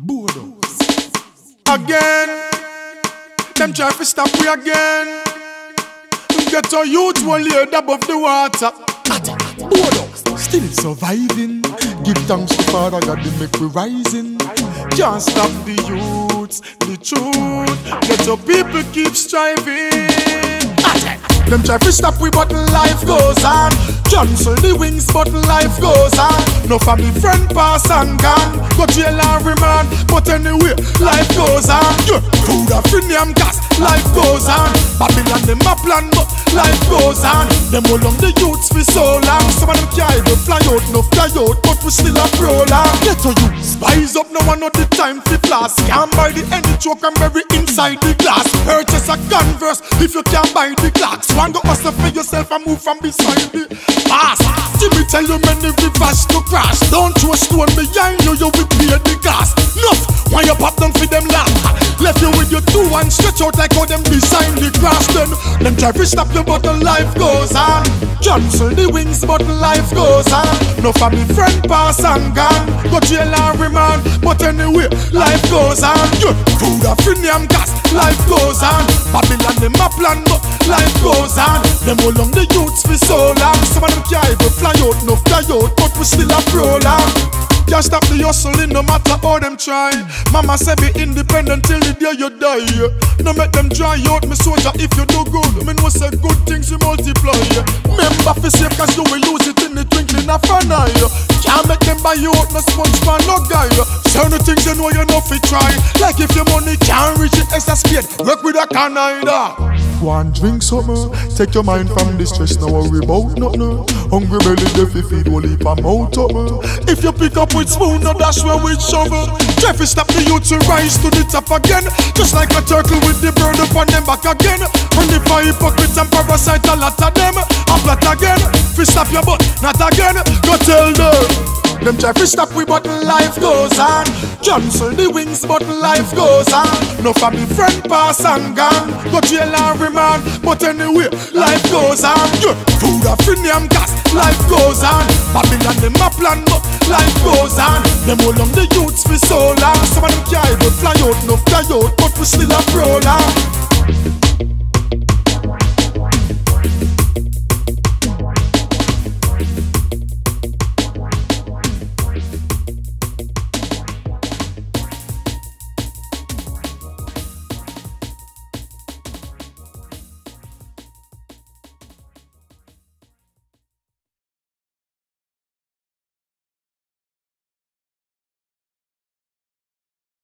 Bodo. Again, them try to stop we again. Get our youth one laid above the water. Bodo, still surviving. Give thanks to Father God to make we rising. Can't stop the youths, the truth. Get our people keep striving. Them try to stop we but life goes on. Cancel the wings but life goes on. No family friend pass and gone. Go jail and remand, but anyway life goes on. Food of premium gas, life goes on. Babylon them a plan but life goes on. Them all on the youths for so long. Some of them can't even fly out, no fly out, but we still a prolong. Get to you, spies up no one know the time for class. Can't buy the any choke and bury inside the glass. Purchase a Converse if you can't buy the clocks. One go hustle for yourself and move from beside the past. Jimmy tell you many rivers to crash. Don't throw a stone behind you, you will pay the gas. Nuff, when you pop down for them laugh. Left you with your two and stretch out like how them design the grass. Them try to stop you but the life goes on. Cancel the wings but life goes on. No family friend pass and gone. Go jail and remand, but anyway life goes on. You food of premium gas, life goes on. Babylon them a plan but life goes on. Them all on the youths for so long. Some of them can't even fly out, no fly out, but we still a prolong. Can't stop the hustling no matter how them try. Mama said be independent till the day you die. No make them dry out, me soldier if you do good. Me know say good things you multiply. Remember for safe cause you will lose it in the twinkling of an eye. Can't make them buy you out, no SpongeBob no guy. Certain things you know you know fi try. Like if your money can't reach it, extra spade, work with a can either. Go and drink something, take your mind from the stress, no worry about nothing. Hungry belly, they fi feed, will leave a mouth open. If you pick up with spoon, no dash where we shovel. Try to stop the youth to rise to the top again. Just like a turtle with the bird up on them back again. And if a hypocrite and parasite, a lot of them a plot again, fi stop your butt, not again, go tell them. Them try to stop we but life goes on. Cancel the wings but life goes on. No family friend pass and gone. Go jail and remand, but anyway life goes on. Food of premium gas, life goes on. Babylon them a plan but life goes on. Them all on the youths for so long. Some of them can't even fly out, no fly out, but we still a